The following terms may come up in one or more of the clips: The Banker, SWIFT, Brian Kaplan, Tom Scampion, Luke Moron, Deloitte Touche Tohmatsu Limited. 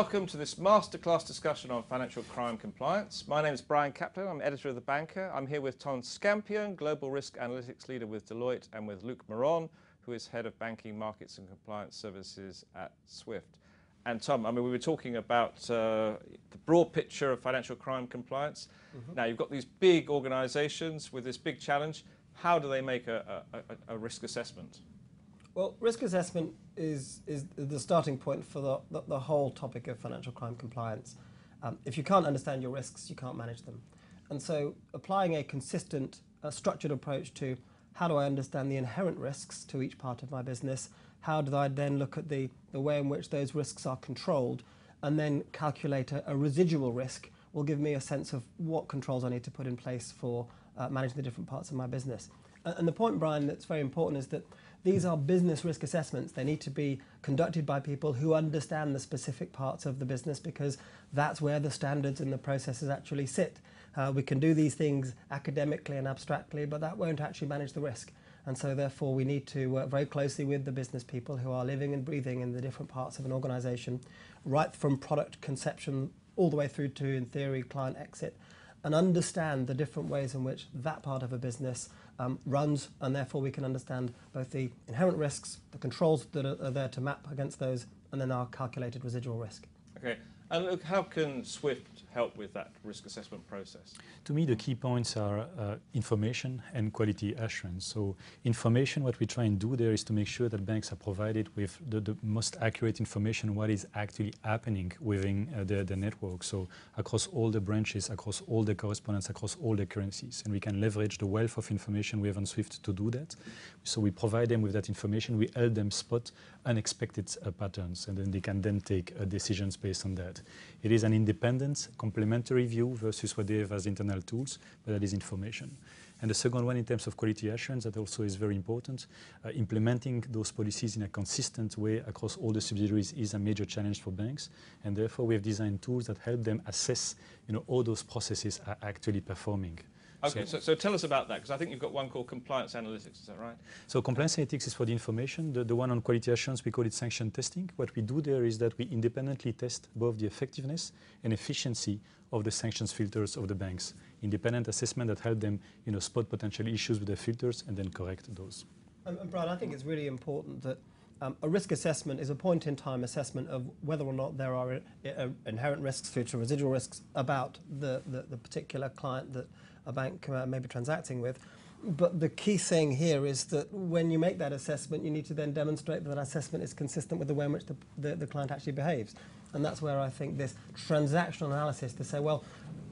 welcome to this masterclass discussion on financial crime compliance. My name is Brian Kaplan. I'm editor of The Banker. I'm here with Tom Scampion, Global Risk Analytics Leader with Deloitte, and with Luke Moron, who is Head of Banking, Markets and Compliance Services at SWIFT. And Tom, I mean, we were talking about the broad picture of financial crime compliance. Now, you've got these big organizations with this big challenge. How do they make a risk assessment? Well, risk assessment is the starting point for the whole topic of financial crime compliance. If you can't understand your risks, you can't manage them. And so applying a consistent, structured approach to how do I understand the inherent risks to each part of my business, how do I then look at the way in which those risks are controlled, and then calculate a residual risk will give me a sense of what controls I need to put in place for managing the different parts of my business. And the point, Brian, that's very important is that these are business risk assessments. They need to be conducted by people who understand the specific parts of the business, because that's where the standards and the processes actually sit. We can do these things academically and abstractly, but that won't actually manage the risk. And so therefore we need to work very closely with the business people who are living and breathing in the different parts of an organization, right from product conception all the way through to, in theory, client exit, and understand the different ways in which that part of a business runs, and therefore we can understand both the inherent risks, the controls that are there to map against those, and then our calculated residual risk. Okay, and look, how can SWIFT help with that risk assessment process? To me, the key points are information and quality assurance. So information, what we try and do there is to make sure that banks are provided with the most accurate information, what is actually happening within the network. So across all the branches, across all the correspondence, across all the currencies. And we can leverage the wealth of information we have on SWIFT to do that. So we provide them with that information, we help them spot unexpected patterns, and then they can then take decisions based on that. It is an independent, complementary view versus what they have as internal tools, but that is information. And the second one, in terms of quality assurance, that also is very important. Implementing those policies in a consistent way across all the subsidiaries is a major challenge for banks, and therefore we have designed tools that help them assess, you know, all those processes are actually performing. Okay, so tell us about that, because I think you've got one called Compliance Analytics, is that right? So Compliance Analytics is for the information. The one on quality assurance, we call it sanction testing. What we do there is that we independently test both the effectiveness and efficiency of the sanctions filters of the banks. Independent assessment that help them, you know, spot potential issues with the filters and then correct those. And Brian, I think it's really important that a risk assessment is a point-in-time assessment of whether or not there are inherent risks, future residual risks about the particular client that a bank may be transacting with. But the key thing here is that when you make that assessment, you need to then demonstrate that assessment is consistent with the way in which the client actually behaves. And that's where I think this transactional analysis to say, well,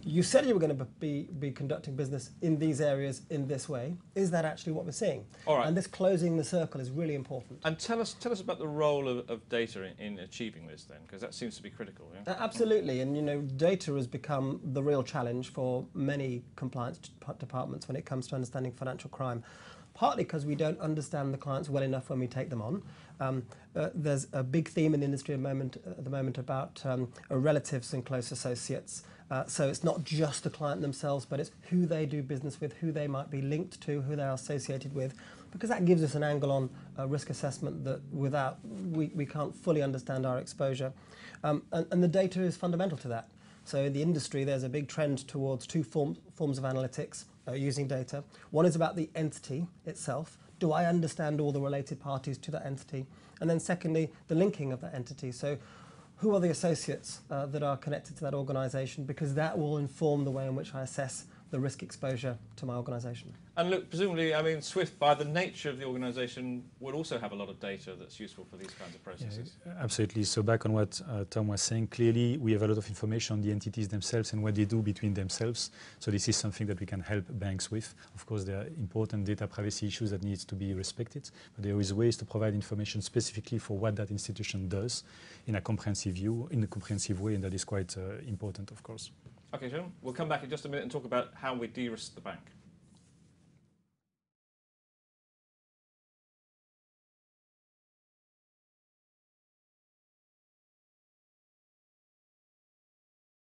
you said you were going to be conducting business in these areas in this way. Is that actually what we're seeing? All right. And this closing the circle is really important. And tell us about the role of data in achieving this then, because that seems to be critical. Yeah? Absolutely. And, you know, data has become the real challenge for many compliance departments when it comes to understanding financial crime. Partly because we don't understand the clients well enough when we take them on. There's a big theme in the industry at the moment about relatives and close associates. So it's not just the client themselves, but it's who they do business with, who they might be linked to, who they are associated with, because that gives us an angle on risk assessment that without we can't fully understand our exposure. And the data is fundamental to that. So in the industry, there's a big trend towards two forms of analytics using data. One is about the entity itself. Do I understand all the related parties to that entity? And then secondly, the linking of that entity. So who are the associates that are connected to that organisation? Because that will inform the way in which I assess the risk exposure to my organisation. And look, presumably, I mean, SWIFT, by the nature of the organisation, would also have a lot of data that's useful for these kinds of processes. Yeah, absolutely. So back on what Tom was saying, clearly we have a lot of information on the entities themselves and what they do between themselves. So this is something that we can help banks with. Of course, there are important data privacy issues that needs to be respected, but there is ways to provide information specifically for what that institution does in a comprehensive view, in a comprehensive way, and that is quite important, of course. Okay, John, we'll come back in just a minute and talk about how we de-risk the bank.